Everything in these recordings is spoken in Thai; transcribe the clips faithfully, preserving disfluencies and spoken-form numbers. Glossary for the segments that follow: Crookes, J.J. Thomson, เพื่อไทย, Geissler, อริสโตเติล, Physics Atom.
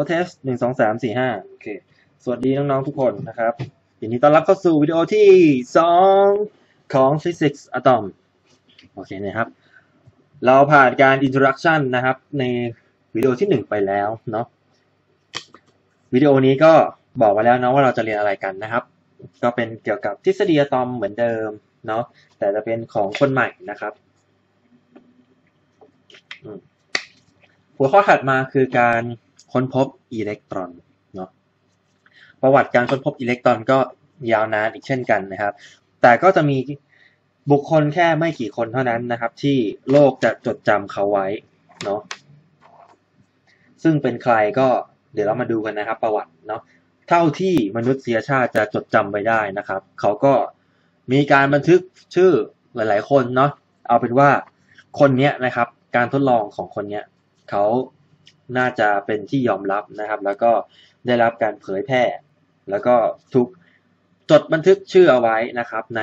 no test หนึ่งสองสามสี่ห้าโอเคสวัสดีน้องๆทุกคนนะครับยินดีต้อนรับเข้าสู่วิดีโอที่สองของ Physics Atom โอเคนะครับเราผ่านการ introduction นะครับในวิดีโอที่หนึ่งไปแล้วเนาะวิดีโอนี้ก็บอกมาแล้วเนาะว่าเราจะเรียนอะไรกันนะครับก็เป็นเกี่ยวกับทฤษฎีอะตอมเหมือนเดิมเนาะแต่จะเป็นของคนใหม่นะครับหัวข้อถัดมาคือการค้นพบอิเล็กตรอนเนาะประวัติการค้นพบอิเล็กตรอนก็ยาวนานอีกเช่นกันนะครับแต่ก็จะมีบุคคลแค่ไม่กี่คนเท่านั้นนะครับที่โลกจะจดจำเขาไว้เนาะซึ่งเป็นใครก็เดี๋ยวเรามาดูกันนะครับประวัติเนาะเท่าที่มนุษยชาติจะจดจำไปได้นะครับเขาก็มีการบันทึกชื่อหลายๆคนเนาะเอาเป็นว่าคนเนี้ยนะครับการทดลองของคนเนี้ยเขาน่าจะเป็นที่ยอมรับนะครับแล้วก็ได้รับการเผยแพร่แล้วก็ถูกจดบันทึกชื่อเอาไว้นะครับใน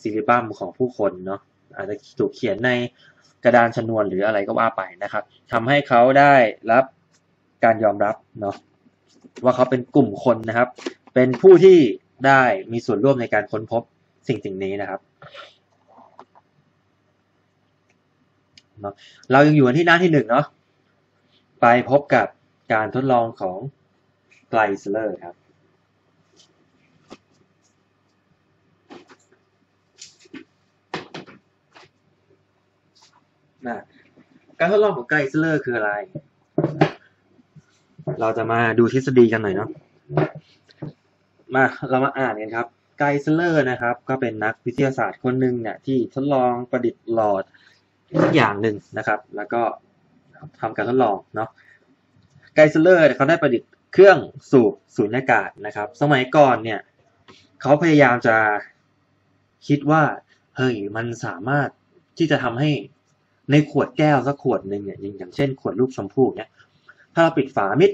ซิลิบัมของผู้คนเนาะอาจจะถูกเขียนในกระดานชนวนหรืออะไรก็ว่าไปนะครับทำให้เขาได้รับการยอมรับเนาะว่าเขาเป็นกลุ่มคนนะครับเป็นผู้ที่ได้มีส่วนร่วมในการค้นพบสิ่งสิ่งนี้นะครับเนาะเรายังอยู่ที่หน้าที่หนึ่งเนาะไปพบกับการทดลองของไกลสเลอร์ครับนะการทดลองของไกลสเลอร์คืออะไรเราจะมาดูทฤษฎีกันหน่อยเนาะมาเรามาอ่านกันครับไกลสเลอร์นะครับก็เป็นนักวิทยาศาสตร์คนหนึ่งเนี่ยที่ทดลองประดิษฐ์หลอดสักอย่างหนึ่งนะครับแล้วก็ทำการทดลองเนาะไกลสเลอร์เขาได้ประดิษฐ์เครื่องสูบสูญญากาศนะครับสมัยก่อนเนี่ยเขาพยายามจะคิดว่าเฮ้ยมันสามารถที่จะทำให้ในขวดแก้วสักขวดหนึ่งเนี่ยอย่างเช่นขวดลูกชมพู่เนี่ยถ้าเราปิดฝามิด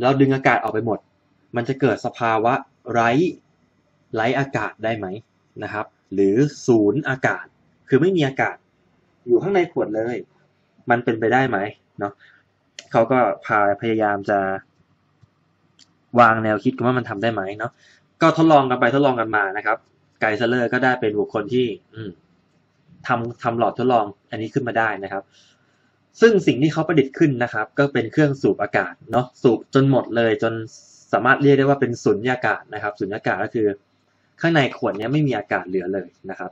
เราดึงอากาศออกไปหมดมันจะเกิดสภาวะไร้ไร้อากาศได้ไหมนะครับหรือศูนย์อากาศคือไม่มีอากาศอยู่ข้างในขวดเลยมันเป็นไปได้ไหมเนาะเขาก็พาพยายามจะวางแนวคิดกันว่ามันทำได้ไหมเนาะก็ทดลองกันไปทดลองกันมานะครับไกลสเลอร์ก็ได้เป็นบุคคลที่ทำทำหลอดทดลองอันนี้ขึ้นมาได้นะครับซึ่งสิ่งที่เขาประดิษฐ์ขึ้นนะครับก็เป็นเครื่องสูบอากาศเนาะสูบจนหมดเลยจนสามารถเรียกได้ว่าเป็นสุญญากาศนะครับสุญญากาศก็คือข้างในขวดนี้ไม่มีอากาศเหลือเลยนะครับ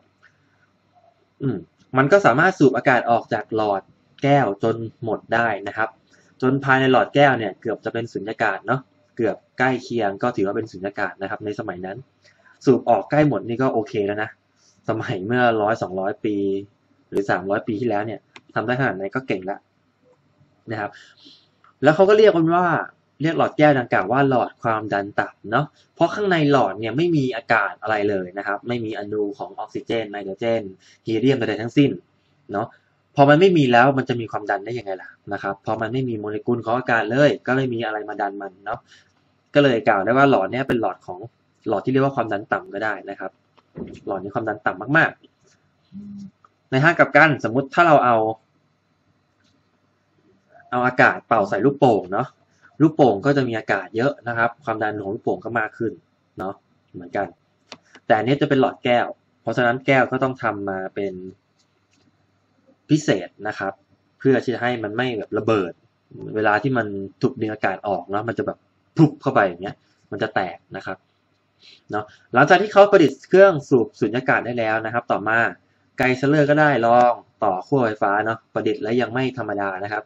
อืมมันก็สามารถสูบอากาศออกจากหลอดแก้วจนหมดได้นะครับจนภายในหลอดแก้วเนี่ยเกือบจะเป็นสุญญากาศเนาะเกือบใกล้เคียงก็ถือว่าเป็นสุญญากาศนะครับในสมัยนั้นสูบออกใกล้หมดนี่ก็โอเคแล้วนะสมัยเมื่อร้อยสองร้อยปีหรือสามร้อยปีที่แล้วเนี่ยทำได้ขนาดไหนก็เก่งแล้วนะครับแล้วเขาก็เรียกมันว่าเรียกหลอดแก้วดังกล่าวว่าหลอดความดันต่ำเนาะเพราะข้างในหลอดเนี่ยไม่มีอากาศอะไรเลยนะครับไม่มีอนูของออกซิเจนไนโตรเจนฮีเลียมใดๆทั้งสิ้นเนาะพอมันไม่มีแล้วมันจะมีความดันได้ยังไงล่ะนะครับพอมันไม่มีโมเลกุลของอากาศเลยก็ไม่มีอะไรมาดันมันเนาะก็เลยกล่าวได้ว่าหลอดเนี่ยเป็นหลอดของหลอดที่เรียกว่าความดันต่ำก็ได้นะครับหลอดนี้ความดันต่ำมากๆในทางกลับกันสมมุติถ้าเราเอาเอาอากาศเป่าใส่ลูกโป่งเนาะลูกโป่งก็จะมีอากาศเยอะนะครับความดันของลูกโป่งก็มากขึ้นเนาะเหมือนกันแต่อันนี้จะเป็นหลอดแก้วเพราะฉะนั้นแก้วก็ต้องทำมาเป็นพิเศษนะครับเพื่อที่จะให้มันไม่แบบระเบิดเวลาที่มันถูกดึงอากาศออกเนาะมันจะแบบพุบเข้าไปอย่างเงี้ยมันจะแตกนะครับเนาะหลังจากที่เขาประดิษฐ์เครื่องสูบสุญญากาศได้แล้วนะครับต่อมาไกลสเลอร์ก็ได้ลองต่อขั้วไฟฟ้าเนาะประดิษฐ์และยังไม่ธรรมดานะครับ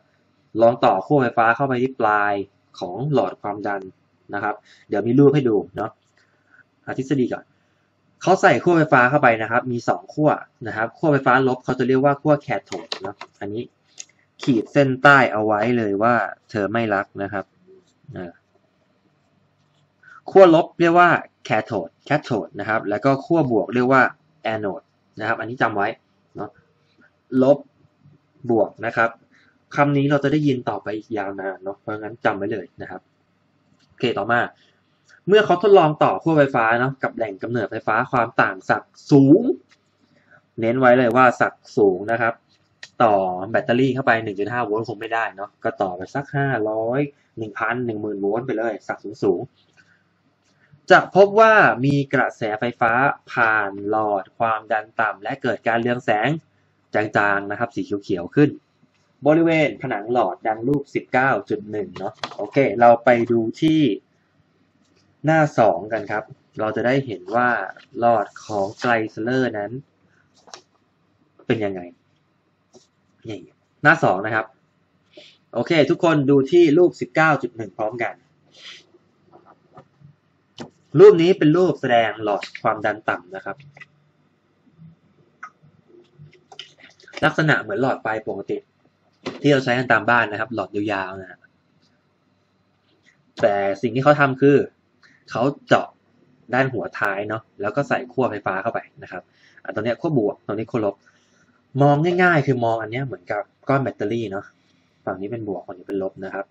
ลองต่อขั้วไฟฟ้าเข้าไปที่ปลายของหลอดความดันนะครับเดี๋ยวมีรูปให้ดูเนาะทฤษฎีก่อนเขาใส่ขั้วไฟฟ้าเข้าไปนะครับมีสองขั้วนะครับขั้วไฟฟ้าลบเขาจะเรียกว่าขั้วแคโทดเนาะอันนี้ขีดเส้นใต้เอาไว้เลยว่าเธอไม่รักนะครับขั้วลบเรียกว่าแคโทดแคโทดนะครับแล้วก็ขั้วบวกเรียกว่าแอนโอดนะครับอันนี้จำไว้เนาะลบบวกนะครับคำนี้เราจะได้ยินต่อไปอีกยาวนานเนาะเพราะงั้นจำไว้เลยนะครับโอเคต่อมาเมื่อเขาทดลองต่อขั้วไฟฟ้าเนาะกับแหล่งกำเนิดไฟฟ้าความต่างศักย์สูงเน้นไว้เลยว่าศักย์สูงนะครับ ต่อแบตเตอรี่เข้าไป หนึ่งจุดห้า โวลต์คงไม่ได้เนาะก็ต่อไปสักห้าร้อย หนึ่งพัน หนึ่งหมื่น โวลต์ไปเลยสักสูงๆจะพบว่ามีกระแสไฟฟ้าผ่านหลอดความดันต่ำและเกิดการเรืองแสงจางๆนะครับสีเขียวๆขึ้นบริเวณผนังหลอดดังรูป สิบเก้าจุดหนึ่ง เนาะโอเคเราไปดูที่หน้าสองกันครับเราจะได้เห็นว่าหลอดของไกลเซเลอร์นั้นเป็นยังไงหน้าสองนะครับโอเคทุกคนดูที่รูป สิบเก้าจุดหนึ่ง พร้อมกันรูปนี้เป็นรูปแสดงหลอดความดันต่ำนะครับลักษณะเหมือนหลอดไฟปกติที่เราใช้กันตามบ้านนะครับหลอดยาวๆนะแต่สิ่งที่เขาทำคือเขาเจาะด้านหัวท้ายเนาะแล้วก็ใส่ขั้วไฟฟ้าเข้าไปนะครับตรงนี้ขั้วบวกตรงนี้ขั้วลบมองง่ายๆคือมองอันนี้เหมือนกับก้อนแบตเตอรี่เนาะฝั่งนี้เป็นบวกฝั่งนี้เป็นลบนะครับ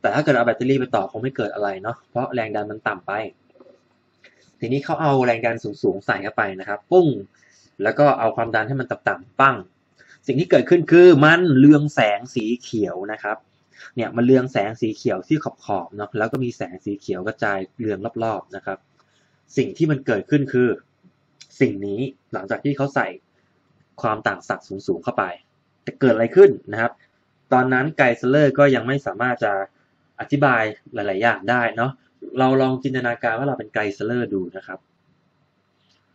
แต่ถ้าเกิดเอาแบตเตอรี่ไปต่อคงไม่เกิดอะไรเนาะเพราะแรงดันมันต่ำไปทีนี้เขาเอาแรงดันสูงๆใส่เข้าไปนะครับปุ้งแล้วก็เอาความดันให้มันต่ำๆปั้งสิ่งที่เกิดขึ้นคือมันเรืองแสงสีเขียวนะครับเนี่ยมันเรืองแสงสีเขียวที่ขอบๆเนาะแล้วก็มีแสงสีเขียวกระจายเรืองรอบๆนะครับสิ่งที่มันเกิดขึ้นคือสิ่งนี้หลังจากที่เขาใส่ความต่างศักย์สูงๆเข้าไปจะเกิดอะไรขึ้นนะครับตอนนั้นไกเซเลอร์ก็ยังไม่สามารถจะอธิบายหลายๆอย่างได้เนาะเราลองจินตนาการว่าเราเป็นไกเซเลอร์ดูนะครับ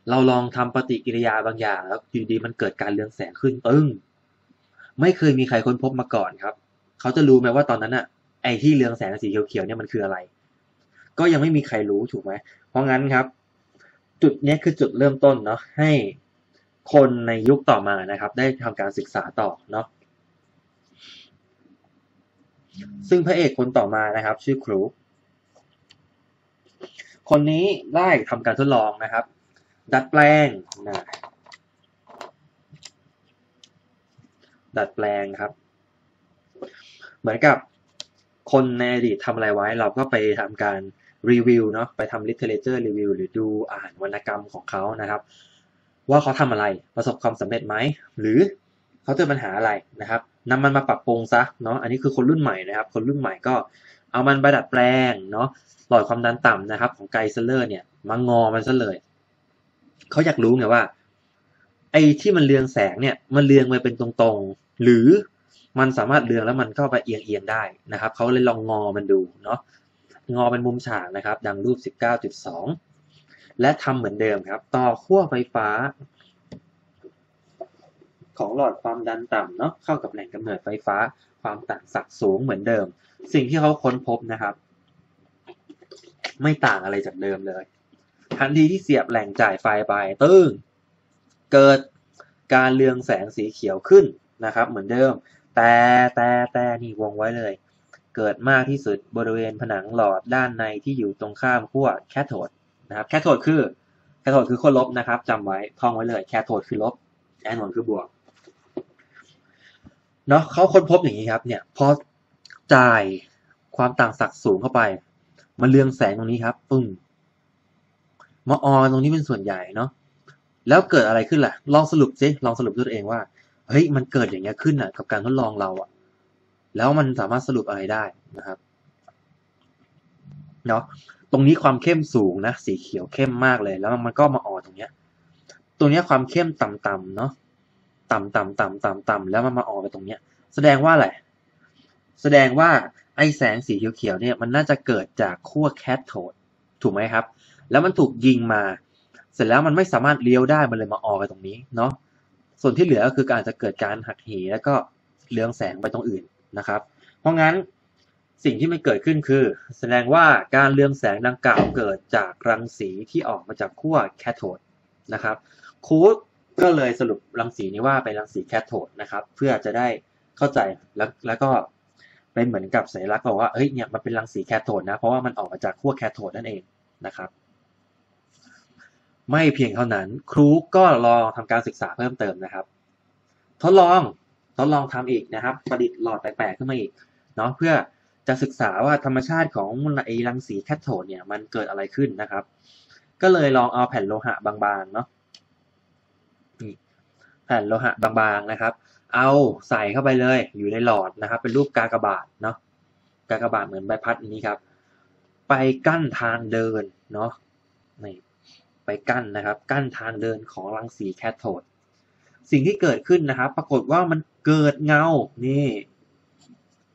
เราลองทำปฏิกิริยาบางอย่างแล้วอยู่ดีมันเกิดการเรืองแสงขึ้นตึ้งไม่เคยมีใครค้นพบมาก่อนครับเขาจะรู้ไหมว่าตอนนั้นอะไอที่เรืองแสงสีเขียวๆเนี่ยมันคืออะไรก็ยังไม่มีใครรู้ถูกไหมเพราะงั้นครับจุดนี้คือจุดเริ่มต้นเนาะให้คนในยุคต่อมานะครับได้ทำการศึกษาต่อเนาะซึ่งพระเอกคนต่อมานะครับชื่อครูคนนี้ได้ทำการทดลองนะครับดัดแปลงนะดัดแปลงครับเหมือนกับคนในอดีตทำอะไรไว้เราก็ไปทำการรีวิวเนาะไปทำ literature review หรือดูอ่านวรรณกรรมของเขานะครับว่าเขาทำอะไรประสบความสำเร็จไหมหรือเขาเจอปัญหาอะไรนะครับนำมันมาปรับปรุงซะเนาะอันนี้คือคนรุ่นใหม่นะครับคนรุ่นใหม่ก็เอามันไปดัดแปลงเนาะหลอดความดันต่ำนะครับของไกเซเลอร์เนี่ยมางอมันซะเลยเขาอยากรู้ไงว่าไอ้ที่มันเรืองแสงเนี่ยมันเรืองไปเป็นตรงๆหรือมันสามารถเรืองแล้วมันก็ไปเอียงๆได้นะครับเขาเลยลองงอมันดูเนาะงอเป็นมุมฉากนะครับดังรูป สิบเก้าจุดสอง และทำเหมือนเดิมครับต่อขั้วไฟฟ้าของหลอดความดันต่ำเนาะเข้ากับแหล่งกำเนิดไฟฟ้าความต่างศักย์สูงเหมือนเดิมสิ่งที่เขาค้นพบนะครับไม่ต่างอะไรจากเดิมเลยทันทีที่เสียบแหล่งจ่ายไฟไปตึ้งเกิดการเรืองแสงสีเขียวขึ้นนะครับเหมือนเดิมแต่แต่แต่นี่วงไว้เลยเกิดมากที่สุดบริเวณผนังหลอดด้านในที่อยู่ตรงข้ามขั้วแคโทดนะครับแคโทดคือแคโทดคือขั้วลบนะครับจำไว้ท่องไว้เลยแคโทดคือลบแอนโอดคือบวกเนาะเขาค้นพบอย่างนี้ครับเนี่ยพอจ่ายความต่างศักย์สูงเข้าไปมันเรืองแสงตรงนี้ครับปึ้งมาออตรงนี้เป็นส่วนใหญ่เนาะแล้วเกิดอะไรขึ้นล่ะลองสรุปซิลองสรุปด้วยตัวเองว่าเฮ้ยมันเกิดอย่างเงี้ยขึ้นอ่ะกับการทดลองเราอ่ะแล้วมันสามารถสรุปอะไรได้นะครับเนาะตรงนี้ความเข้มสูงนะสีเขียวเข้มมากเลยแล้วมันก็มาออตรงเนี้ยตรงนี้ความเข้มต่ำๆเนาะต่ำต่ำต่ำต่ำต่ำแล้วมันมาออไปตรงเนี้ยแสดงว่าอะไรแสดงว่าไอแสงสีเขียวๆเนี่ยมันน่าจะเกิดจากขั้วแคโทดถูกไหมครับแล้วมันถูกยิงมาเสร็จแล้วมันไม่สามารถเลี้ยวได้มันเลยมาออไปตรงนี้เนาะส่วนที่เหลือก็คือการจะเกิดการหักเหแล้วก็เรืองแสงไปตรงอื่นนะครับเพราะงั้นสิ่งที่มันเกิดขึ้นคือแสดงว่าการเรืองแสงดังกล่าวเกิดจากรังสีที่ออกมาจากขั้วแคโทดนะครับครูก็เลยสรุปรังสีนี้ว่าเป็นรังสีแคโทดนะครับเพื่อจะได้เข้าใจแล้วแล้วก็เป็นเหมือนกับสัญลักษณ์บอกว่าเฮ้ยเนี่ยมันเป็นรังสีแคโทดนะเพราะว่ามันออกมาจากขั้วแคโทดนั่นเองนะครับไม่เพียงเท่านั้นครูก็ลองทำการศึกษาเพิ่มเติมนะครับทดลองทดลองทำอีกนะครับประดิษฐ์หลอดแปลกๆขึ้นมาอีกเนาะเพื่อจะศึกษาว่าธรรมชาติของไอรังสีแคโทดเนี่ยมันเกิดอะไรขึ้นนะครับก็เลยลองเอาแผ่นโลหะบางๆเนาะแผ่นโลหะบางๆนะครับ เอาใส่เข้าไปเลยอยู่ในหลอดนะครับเป็นรูปกากบาทเนาะกากบาทเหมือนใบพัดนี้ครับไปกั้นทางเดินเนาะนี่ไปกั้นนะครับกั้นทางเดินของรังสีแคโทดสิ่งที่เกิดขึ้นนะครับปรากฏว่ามันเกิดเงานี่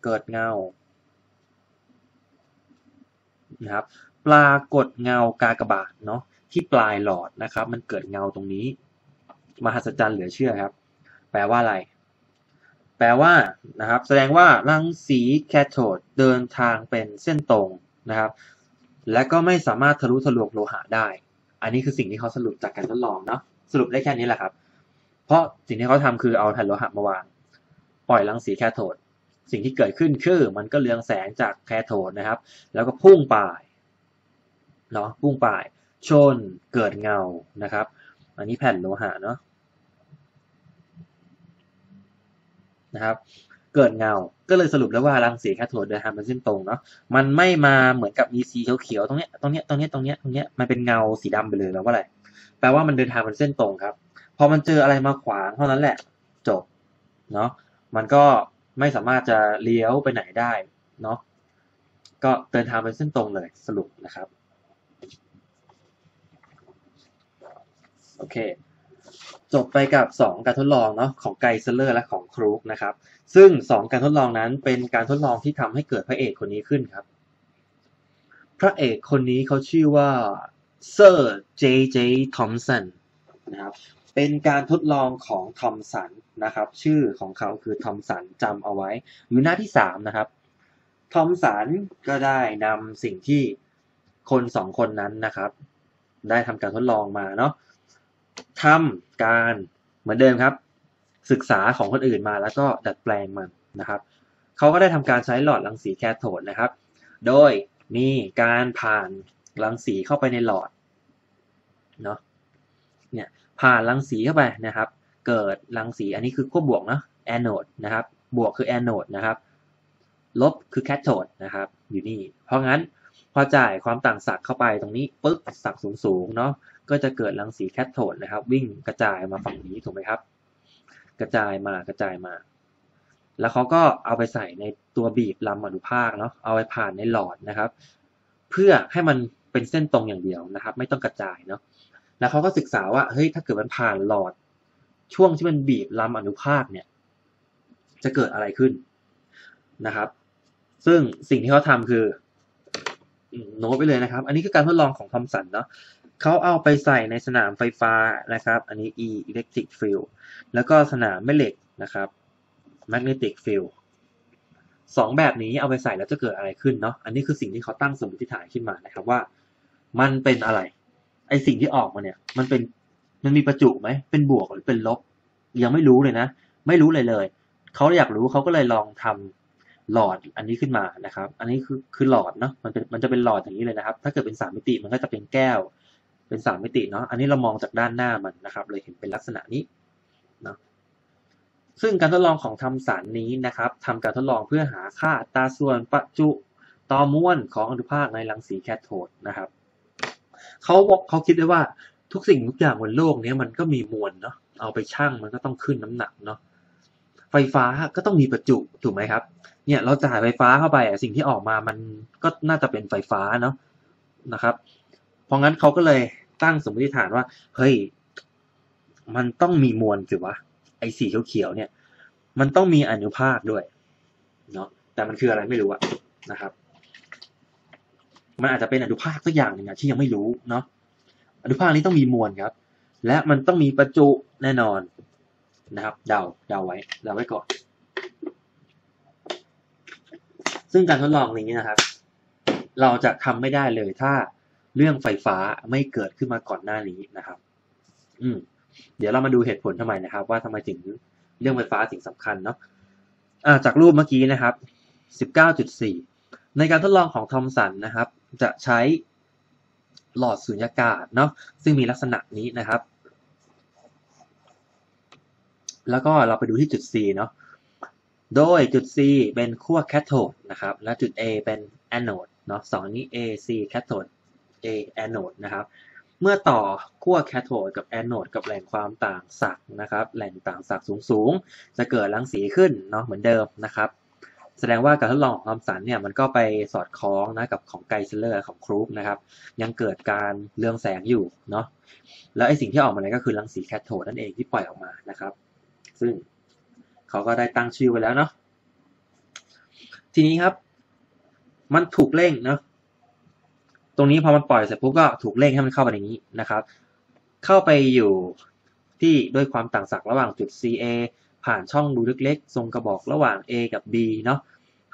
เกิดเงานะครับปรากฏเงากากบาทเนาะที่ปลายหลอดนะครับมันเกิดเงาตรงนี้มหัศจรรย์เหลือเชื่อครับแปลว่าอะไรแปลว่านะครับแสดงว่ารังสีแคโทดเดินทางเป็นเส้นตรงนะครับและก็ไม่สามารถทะลุทะลวงโลหะได้อันนี้คือสิ่งที่เขาสรุปจากการทดลองเนาะสรุปได้แค่นี้แหละครับเพราะสิ่งที่เขาทำคือเอาแผ่นโลหะมาวางปล่อยรังสีแคโทดสิ่งที่เกิดขึ้นคือมันก็เรืองแสงจากแคโทดนะครับแล้วก็พุ่งไปเนาะพุ่งไปชนเกิดเงานะครับอันนี้แผ่นโลหะเนาะนะครับเกิดเงาก็เลยสรุปแล้วว่ารังสีแคโทดเดินทางเป็นเส้นตรงเนาะมันไม่มาเหมือนกับมีสีเขียวๆตรงเนี้ยตรงเนี้ยตรงเนี้ยตรงเนี้ยตรงเนี้ยมันเป็นเงาสีดำไปเลยแล้วว่าอะไรแปลว่ามันเดินทางเป็นเส้นตรงครับพอมันเจออะไรมาขวางเท่านั้นแหละจบเนาะมันก็ไม่สามารถจะเลี้ยวไปไหนได้เนาะก็เดินทางเป็นเส้นตรงเลยสรุปนะครับโอเคจบไปกับสองการทดลองเนาะของไกเซเลอร์และของครูกนะครับซึ่งสองการทดลองนั้นเป็นการทดลองที่ทำให้เกิดพระเอกคนนี้ขึ้นครับพระเอกคนนี้เขาชื่อว่าเซอร์เจเจทอมสันนะครับเป็นการทดลองของทอมสันนะครับชื่อของเขาคือทอมสันจำเอาไว้อยู่หน้าที่สามนะครับทอมสันก็ได้นำสิ่งที่คนสองคนนั้นนะครับได้ทำการทดลองมาเนาะทำการเหมือนเดิมครับศึกษาของคนอื่นมาแล้วก็ดัดแปลงมันนะครับเขาก็ได้ทำการใช้หลอดรังสีแคโทดนะครับโดยมีการผ่านรังสีเข้าไปในหลอดเนาะเนี่ยผ่านรังสีเข้าไปนะครับเกิดรังสีอันนี้คือขั้วบวกเนาะแอนโอดนะครับบวกคือแอนโอดนะครับลบคือแคโทดนะครับอยู่นี่เพราะงั้นพอจ่ายความต่างศักย์เข้าไปตรงนี้ปึ๊บศักย์สูงๆเนาะก็จะเกิดรังสีแคโทดนะครับวิ่งกระจายมาฝั่งนี้ถูกไหมครับกระจายมากระจายมาแล้วเขาก็เอาไปใส่ในตัวบีบลำอนุภาคเนาะเอาไปผ่านในหลอดนะครับเพื่อให้มันเป็นเส้นตรงอย่างเดียวนะครับไม่ต้องกระจายเนาะแล้วเขาก็ศึกษาว่าเฮ้ยถ้าเกิดมันผ่านหลอดช่วงที่มันบีบลำอนุภาคเนี่ยจะเกิดอะไรขึ้นนะครับซึ่งสิ่งที่เขาทำคือโน้ตไปเลยนะครับอันนี้คือการทดลองของทอมสันเนาะเขาเอาไปใส่ในสนามไฟฟ้านะครับอันนี้ E electric field แล้วก็สนามแม่เหล็กนะครับ magnetic field สองแบบนี้เอาไปใส่แล้วจะเกิดอะไรขึ้นเนาะอันนี้คือสิ่งที่เขาตั้งสมมติฐานขึ้นมานะครับว่ามันเป็นอะไรไอสิ่งที่ออกมาเนี่ยมันเป็นมันมีประจุไหมเป็นบวกหรือเป็นลบยังไม่รู้เลยนะไม่รู้เลยเลยเขาอยากรู้เขาก็เลยลองทำหลอดอันนี้ขึ้นมานะครับอันนี้คือคือหลอดเนาะมันเป็นมันจะเป็นหลอดอย่างนี้เลยนะครับถ้าเกิดเป็นสามมิติมันก็จะเป็นแก้วเป็นสามมิติเนาะอันนี้เรามองจากด้านหน้ามันนะครับเลยเห็นเป็นลักษณะนี้เนาะซึ่งการทดลองของทอมสันนี้นะครับทำการทดลองเพื่อหาค่าอัตราส่วนประจุต่อมวลของอนุภาคในรังสีแคโทดนะครับเขาเขาคิดได้ว่าทุกสิ่งทุกอย่างบนโลกนี้มันก็มีมวลเนาะเอาไปชั่งมันก็ต้องขึ้นน้ำหนักเนาะไฟฟ้าก็ต้องมีประจุถูกไหมครับเนี่ยเราจ่ายไฟฟ้าเข้าไปอ่ะสิ่งที่ออกมามันก็น่าจะเป็นไฟฟ้าเนาะนะครับเพราะงั้นเขาก็เลยตั้งสมมติฐานว่าเฮ้ยมันต้องมีมวลสิวะไอ้สีเขียวๆเนี่ยมันต้องมีอนุภาคด้วยเนาะแต่มันคืออะไรไม่รู้อะนะครับมันอาจจะเป็นอนุภาคสักอย่างหนึ่งนะที่ยังไม่รู้เนาะอนุภาคนี้ต้องมีมวลครับและมันต้องมีประจุแน่นอนนะครับเดาเดาไว้เดาไว้ก่อนซึ่งการทดลองนี้นะครับเราจะทำไม่ได้เลยถ้าเรื่องไฟฟ้าไม่เกิดขึ้นมาก่อนหน้านี้นะครับอืมเดี๋ยวเรามาดูเหตุผลทำไมนะครับว่าทำไมถึงเรื่องไฟฟ้าสิ่งสำคัญเนาะอ่าจากรูปเมื่อกี้นะครับ สิบเก้าจุดสี่ ในการทดลองของทอมสันนะครับจะใช้หลอดสุญญากาศเนาะซึ่งมีลักษณะนี้นะครับแล้วก็เราไปดูที่จุด C เนาะโดยจุด C เป็นขั้วแคโทดนะครับและจุด A เป็นแอนโอดเนาะสองนี้ A C แคโทด A แอนโอดนะครับ เมื่อต่อขั้วแคโทดกับแอนโนดกับแหล่งความต่างศักย์นะครับแหล่งต่างศักย์สูงๆจะเกิดรังสีขึ้นเนาะเหมือนเดิมนะครับแสดงว่าการทดลองของทอมสันเนี่ยมันก็ไปสอดคล้องนะกับของไกเซเลอร์ของครูปนะครับยังเกิดการเรืองแสงอยู่เนาะแล้วไอสิ่งที่ออกมาเนี่ยก็คือรังสีแคโทดนั่นเองที่ปล่อยออกมานะครับซึ่งเขาก็ได้ตั้งชื่อไว้แล้วเนาะทีนี้ครับมันถูกเร่งเนาะตรงนี้พอมันปล่อยเสร็จปุ๊บก็ถูกเร่งให้มันเข้าไปในนี้นะครับเข้าไปอยู่ที่ด้วยความต่างศักย์ระหว่างจุด ซี เอ ผ่านช่องรูเล็กๆทรงกระบอกระหว่าง A กับ B เนาะ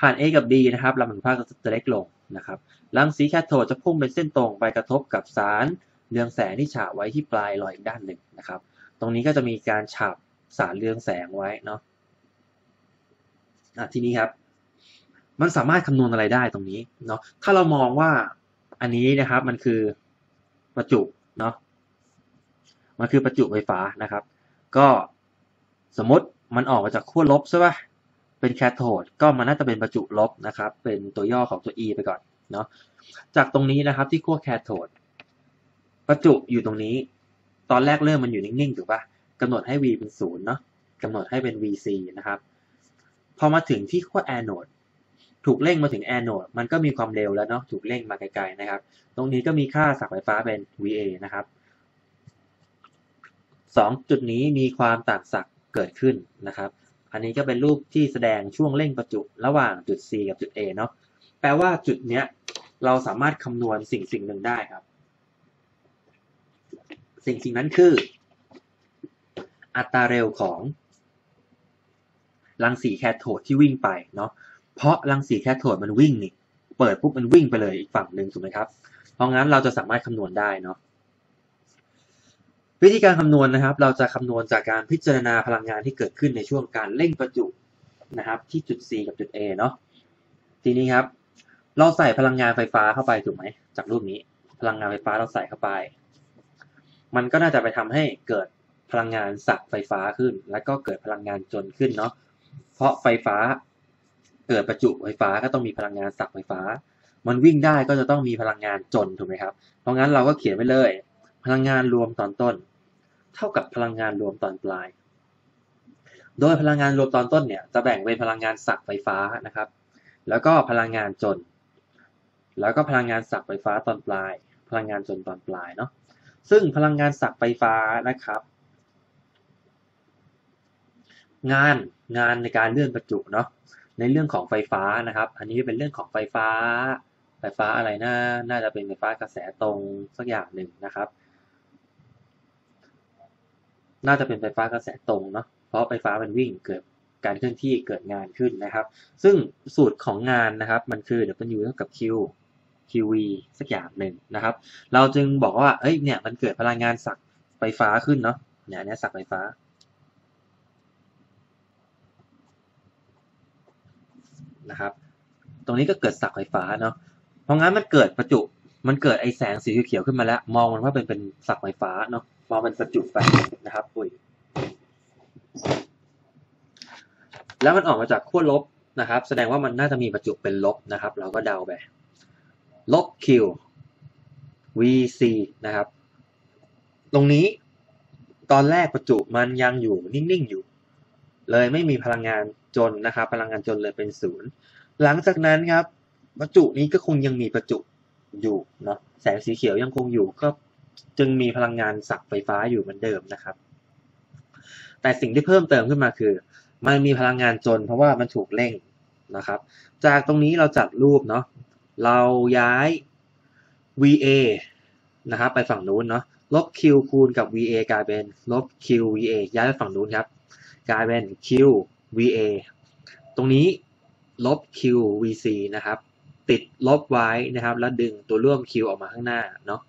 ผ่าน A กับ B นะครับลำดับภาคจะเล็กลงนะครับรังสีแคโทดจะพุ่งเป็นเส้นตรงไปกระทบกับสารเรืองแสงที่ฉาบไว้ที่ปลายหลอดอีกด้านหนึ่งนะครับตรงนี้ก็จะมีการฉาบสารเรืองแสงไว้เนาะอ่ะทีนี้ครับมันสามารถคำนวณอะไรได้ตรงนี้เนาะถ้าเรามองว่าอันนี้นะครับมันคือประจุเนาะมันคือประจุไฟฟ้านะครับก็สมมติมันออกมาจากขั้วลบใช่ป่ะเป็นแคโทดก็มันน่าจะเป็นประจุลบนะครับเป็นตัวย่อของตัว E ไปก่อนเนาะจากตรงนี้นะครับที่ขั้วแคโทดประจุอยู่ตรงนี้ตอนแรกเริ่มมันอยู่นิ่งๆถูกป่ะกำหนดให้ V เป็นศูนย์เนาะกำหนดให้เป็น วี ซี นะครับพอมาถึงที่ขั้วแอนโอดถูกเร่งมาถึงแอนโอดมันก็มีความเร็วแล้วเนาะถูกเร่งมาไกลๆนะครับตรงนี้ก็มีค่าศักย์ไฟฟ้าเป็น วี เอ นะครับสองจุดนี้มีความต่างศักย์เกิดขึ้นนะครับอันนี้ก็เป็นรูปที่แสดงช่วงเร่งประจุระหว่างจุด C กับจุด A เนาะแปลว่าจุดเนี้ยเราสามารถคำนวณสิ่งสิ่งหนึ่งได้ครับสิ่งสิ่งนั้นคืออัตราเร็วของรังสีแคโทดที่วิ่งไปเนาะเพราะรังสีแคโทดมันวิ่งนี่เปิดปุ๊บมันวิ่งไปเลยอีกฝั่งหนึ่งถูกไหมครับเพราะงั้นเราจะสามารถคำนวณได้เนาะวิธีการคำนวณนะครับเราจะคำนวณจากการพิจารณาพลังงานที่เกิดขึ้นในช่วงการเร่งประจุนะครับที่จุด C กับจุด A เนาะทีนี้ครับเราใส่พลังงานไฟฟ้าเข้าไปถูกไหมจากรูปนี้พลังงานไฟฟ้าเราใส่เข้าไปมันก็น่าจะไปทำให้เกิดพลังงานศักย์ไฟฟ้าขึ้นแล้วก็เกิดพลังงานจลขึ้นเนาะเพราะไฟฟ้าเกิดประจุไฟฟ้าก็ต้องมีพลังงานศักย์ไฟฟ้ามันวิ่งได้ก็จะต้องมีพลังงานจลถูกไหมครับเพราะงั้นเราก็เขียนไปเลยพลังงานรวมตอนต้นเท่ากับพลังงานรวมตอนปลายโดยพลังงานรวมตอนต้นเนี่ยจะแบ่งเป็นพลังงานศักย์ไฟฟ้านะครับแล้วก็พลังงานจลแล้วก็พลังงานศักย์ไฟฟ้าตอนปลายพลังงานจลตอนปลายเนาะซึ่งพลังงานศักย์ไฟฟ้านะครับงานงานในการเลื่อนประจุเนาะในเรื่องของไฟฟ้านะครับอันนี้เป็นเรื่องของไฟฟ้าไฟฟ้าอะไรนะน่าจะเป็นไฟฟ้ากระแสตรงสักอย่างหนึ่งนะครับน่าจะเป็นไฟฟ้ากระแสตรงเนาะเพราะไฟฟ้ามันวิ่งเกิดการเคลื่อนที่เกิดงานขึ้นนะครับซึ่งสูตรของงานนะครับมันคือ W เท่ากับ Qคิว วี สักอย่างหนึ่งนะครับเราจึงบอกว่าเอ้ยเนี่ยมันเกิดพลังงานศักย์ไฟฟ้าขึ้นเนาะเนี่ยเนี่ยศักย์ไฟฟ้านะครับตรงนี้ก็เกิดศักย์ไฟฟ้าเนาะเพราะงั้นมันเกิดประจุมันเกิดไอแสงสีเขียวขึ้นมาแล้วมองมันว่าเป็นเป็นศักย์ไฟฟ้าเนาะมองมันประจุไปนะครับอุ้ยแล้วมันออกมาจากขั้วลบนะครับแสดงว่ามันน่าจะมีประจุเป็นลบนะครับเราก็เดาไปลบ Q วี ซี นะครับตรงนี้ตอนแรกประจุมันยังอยู่นิ่งๆอยู่เลยไม่มีพลังงานจลนะครับพลังงานจลเลยเป็นศูนย์หลังจากนั้นครับประจุนี้ก็คงยังมีประจุอยู่เนาะแสงสีเขียวยังคงอยู่ก็จึงมีพลังงานศักย์ไฟฟ้าอยู่เหมือนเดิมนะครับแต่สิ่งที่เพิ่มเติมขึ้นมาคือมันมีพลังงานจลเพราะว่ามันถูกเร่งนะครับจากตรงนี้เราจัดรูปเนาะเราย้าย วี เอ นะครับไปฝั่งนู้นเนาะลบ Q คูณกับ วี เอ กลายเป็นลบ คิว วี เอ ย้ายไปฝั่งนู้นครับกลายเป็น คิว วี เอ ตรงนี้ลบ คิว วี ซี นะครับติดลบไว้นะครับแล้วดึงตัวร่วม Q ออกมาข้างหน้าเนาะ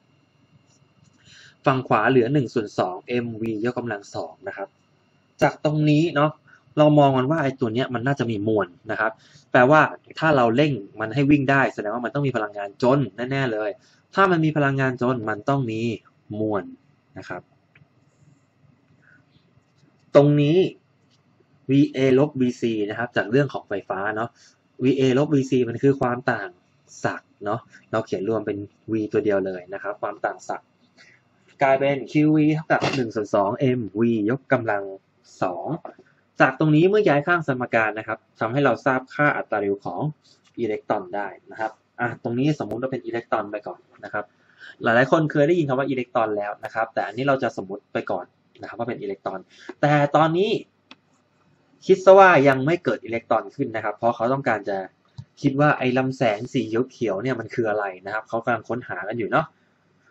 ฝั่งขวาเหลือหนึ่งส่วนสอง mv ยกกำลังสองนะครับจากตรงนี้เนาะเรามองมันว่าไอ้ตัวเนี้ยมันน่าจะมีมวลนะครับแปลว่าถ้าเราเร่งมันให้วิ่งได้แสดงว่ามันต้องมีพลังงานจลแน่ๆเลยถ้ามันมีพลังงานจลมันต้องมีมวลนะครับตรงนี้ va ลบ vc นะครับจากเรื่องของไฟฟ้าเนาะ va ลบ vc มันคือความต่างศักย์เนาะเราเขียนรวมเป็น v ตัวเดียวเลยนะครับความต่างศักย์ กลายเป็น คิว วี เท่ากับหนึ่งส่วนสอง เอ็ม วี ยกกำลังสองจากตรงนี้เมื่อย้ายข้างสมการนะครับทำให้เราทราบค่าอัตราเร็วของอิเล็กตรอนได้นะครับอ่ะตรงนี้สมมุติว่าเป็นอิเล็กตรอนไปก่อนนะครับหลายๆคนเคยได้ยินคำว่าอิเล็กตรอนแล้วนะครับแต่อันนี้เราจะสมมุติไปก่อนนะครับว่าเป็นอิเล็กตรอนแต่ตอนนี้คิดซะว่ายังไม่เกิดอิเล็กตรอนขึ้นนะครับเพราะเขาต้องการจะคิดว่าไอ้ลำแสงสีเขียวๆเนี่ยมันคืออะไรนะครับเขากำลังค้นหากันอยู่เนาะ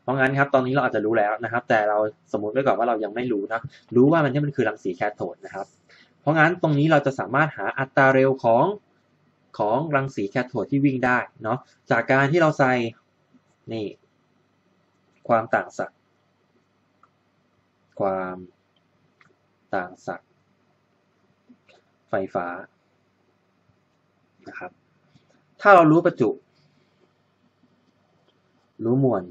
เพราะงั้นครับตอนนี้เราอาจจะรู้แล้วนะครับแต่เราสมมติไว้ก่อนว่าเรายังไม่รู้นะรู้ว่ามันนี่มันคือรังสีแคโทดนะครับเพราะงั้นตรงนี้เราจะสามารถหาอัตราเร็วของของรังสีแคโทดที่วิ่งได้เนาะจากการที่เราใส่นี่ความต่างศักย์ความต่างศักย์ไฟฟ้านะครับถ้าเรารู้ประจุรู้มวล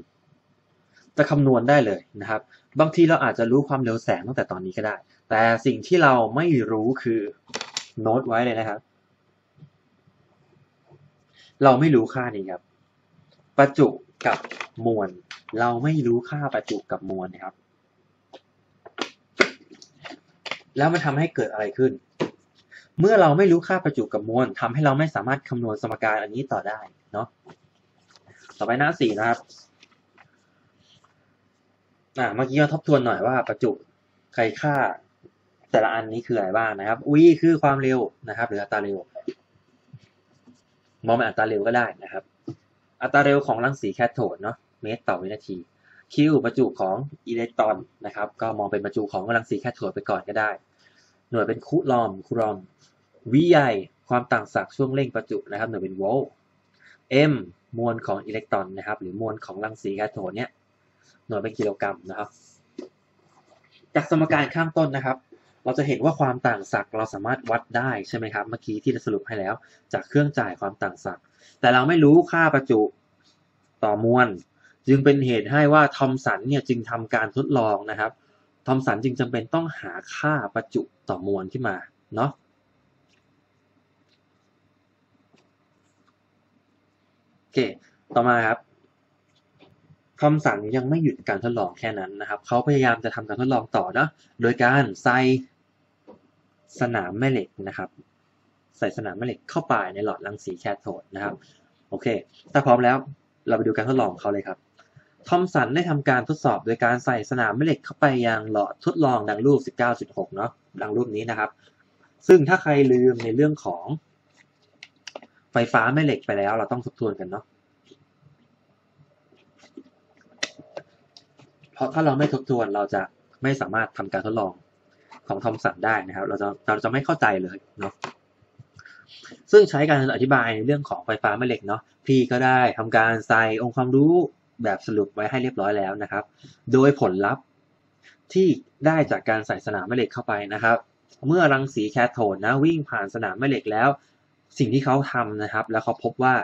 จะคำนวณได้เลยนะครับบางทีเราอาจจะรู้ความเร็วแสงตั้งแต่ตอนนี้ก็ได้แต่สิ่งที่เราไม่รู้คือโน้ตไว้เลยนะครับเราไม่รู้ค่านี้ครับประจุกับมวลเราไม่รู้ค่าประจุกับมวลนะครับแล้วมันทำให้เกิดอะไรขึ้นเมื่อเราไม่รู้ค่าประจุกับมวลทำให้เราไม่สามารถคำนวณสมการอันนี้ต่อได้เนาะต่อไปหน้าสี่นะครับอ่ะเมื่อกี้เราทบทวนหน่อยว่าประจุใครค่าแต่ละอันนี้คืออะไรบ้างนะครับ v คือความเร็วนะครับหรืออัตราเร็วมองเป็นอัตราเร็วก็ได้นะครับอัตราเร็วของรังสีแคโทดเนาะเมตรต่อวินาที q ประจุของอิเล็กตรอนนะครับก็มองเป็นประจุของรังสีแคโทดไปก่อนก็ได้หน่วยเป็นคูลอมคูลอม v ใหญ่ความต่างศักย์ช่วงเร่งประจุนะครับหน่วยเป็นโวลต์ m มวลของอิเล็กตรอนนะครับหรือมวลของรังสีแคโทดเนี่ยหน่วยเป็นกิโลกรัมนะครับจากสมการข้างต้นนะครับเราจะเห็นว่าความต่างศักย์เราสามารถวัดได้ใช่ไหมครับเมื่อกี้ที่เราสรุปให้แล้วจากเครื่องจ่ายความต่างศักย์แต่เราไม่รู้ค่าประจุต่อมวลจึงเป็นเหตุให้ว่าทอมสันเนี่ยจึงทำการทดลองนะครับทอมสันจึงจำเป็นต้องหาค่าประจุต่อมวลขึ้นมาเนาะโอเคต่อมาครับทอมสันยังไม่หยุดการทดลองแค่นั้นนะครับเขาพยายามจะทำการทดลองต่อนะโดยการใส่สนามแม่เหล็กนะครับใส่สนามแม่เหล็กเข้าไปในหลอดรังสีแคโทดนะครับโอเคถ้าพร้อมแล้วเราไปดูการทดลองของเขาเลยครับทอมสันได้ทำการทดสอบโดยการใส่สนามแม่เหล็กเข้าไปยังหลอดทดลองดังรูป สิบเก้าจุดหก เนาะดังรูปนี้นะครับซึ่งถ้าใครลืมในเรื่องของไฟฟ้าแม่เหล็กไปแล้วเราต้องทบทวนกันเนาะเพราะถ้าเราไม่ทบทวนเราจะไม่สามารถทำการทดลองของทอมสันได้นะครับเราจะเราจะไม่เข้าใจเลยเนาะซึ่งใช้การอธิบายในเรื่องของไฟฟ้าแม่เหล็กเนาะพี่ก็ได้ทำการใส่องค์ความรู้แบบสรุปไว้ให้เรียบร้อยแล้วนะครับโดยผลลัพธ์ที่ได้จากการใส่สนามแม่เหล็กเข้าไปนะครับเมื่อรังสีแคโทดนะวิ่งผ่านสนามแม่เหล็กแล้วสิ่งที่เขาทำนะครับแล้วเขาพบว่า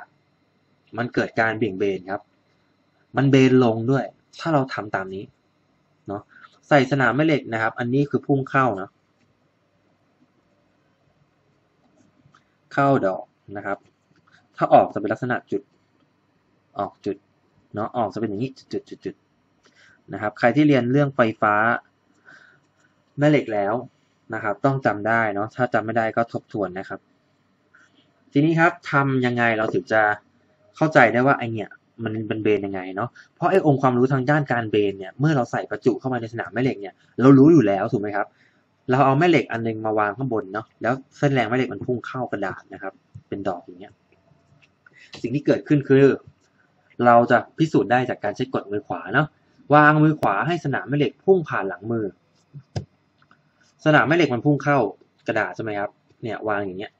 มันเกิดการเบี่ยงเบนครับมันเบนลงด้วยถ้าเราทำตามนี้เนาะใส่สนามแม่เหล็กนะครับอันนี้คือพุ่งเข้านะเข้าดอกนะครับถ้าออกจะเป็นลักษณะจุดออกจุดเนาะออกจะเป็นอย่างนี้จุดๆๆนะครับใครที่เรียนเรื่องไฟฟ้าแม่เหล็กแล้วนะครับต้องจำได้เนาะถ้าจำไม่ได้ก็ทบทวนนะครับทีนี้ครับทำยังไงเราถึงจะเข้าใจได้ว่าไอเนี่ยมันเป็นเบนยังไงเนาะเพราะไอองค์ความรู้ทางด้านการเบนเนี่ยเมื่อเราใส่ประจุเข้ามาในสนามแม่เหล็กเนี่ยเรารู้อยู่แล้วถูกไหมครับเราเอาแม่เหล็กอันนึงมาวางข้างบนเนาะแล้วเส้นแรงแม่เหล็กมันพุ่งเข้ากระดาษนะครับเป็นดอกอย่างเงี้ยสิ่งที่เกิดขึ้นคือเราจะพิสูจน์ได้จากการใช้กดมือขวาเนาะวางมือขวาให้สนามแม่เหล็กพุ่งผ่านหลังมือสนามแม่เหล็กมันพุ่งเข้ากระดาษใช่ไหมครับเนี่ยวางอย่างเงี้ย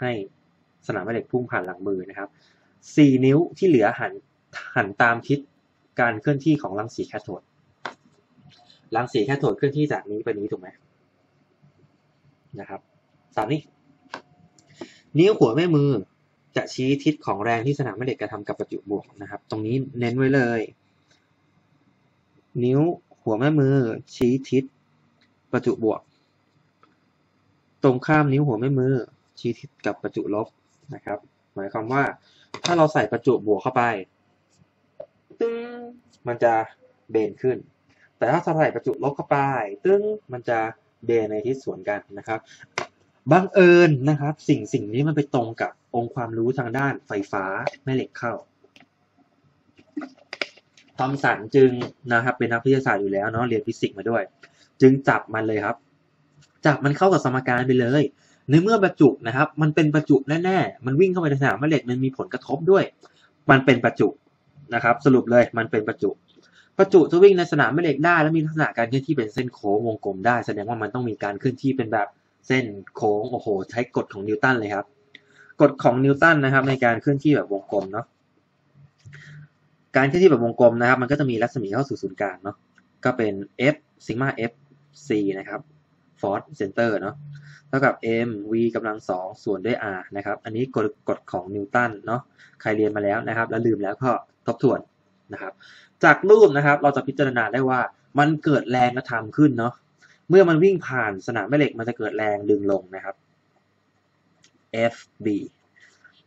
ให้สนามแม่เหล็กพุ่งผ่านหลังมือนะครับสี่นิ้วที่เหลือหันหันตามทิศการเคลื่อนที่ของรังสีแคโทดรังสีแคโทดเคลื่อนที่จากนี้ไปนี้ถูกไหมนะครับตามนี้นิ้วหัวแม่มือจะชี้ทิศของแรงที่สนามแม่เหล็กกระทำกับประจุบวกนะครับตรงนี้เน้นไว้เลยนิ้วหัวแม่มือชี้ทิศประจุบวกตรงข้ามนิ้วหัวแม่มือชี้ทิศกับประจุลบนะครับหมายความว่าถ้าเราใส่ประจุบวกเข้าไปตึ้งมันจะเบนขึ้น แต่ถ้าสลายประจุลบเข้าไปตึ้งมันจะเบนในทิศสวนกันนะครับบังเอิญนะครับสิ่งสิ่งนี้มันไปตรงกับองค์ความรู้ทางด้านไฟฟ้าแม่เหล็กเข้าทอมสันจึงนะครับเป็นนักวิทยาศาสตร์อยู่แล้วเนาะเรียนฟิสิกส์มาด้วยจึงจับมันเลยครับจับมันเข้ากับสมการไปเลยในเมื่อประจุนะครับมันเป็นประจุแน่ๆมันวิ่งเข้าไปในสนามแม่เหล็กมันมีผลกระทบด้วยมันเป็นประจุนะครับสรุปเลยมันเป็นประจุประจุจะวิ่งในสนามแม่เหล็กได้และมีลักษณะการเคลื่อนที่เป็นเส้นโค้งวงกลมได้แสดงว่ามันต้องมีการเคลื่อนที่เป็นแบบเส้นโค้งโอ้โหใช้กฎของนิวตันเลยครับกฎของนิวตันนะครับในการเคลื่อนที่แบบวงกลมเนาะการเคลื่อนที่แบบวงกลมนะครับมันก็จะมีรัศมีเข้าสู่ศูนย์กลางเนาะก็เป็น f ซิกมา f c นะครับ force center เนาะเท่ากับ m v กำลังสองส่วนด้วย r นะครับอันนี้กฎกฎของนิวตันเนาะใครเรียนมาแล้วนะครับแล้วลืมแล้วก็ทบทวนนะครับจากรูปนะครับเราจะพิจารณาได้ว่ามันเกิดแรงกระทำขึ้นเนาะเมื่อมันวิ่งผ่านสนามแม่เหล็กมันจะเกิดแรงดึงลงนะครับ เอฟ บี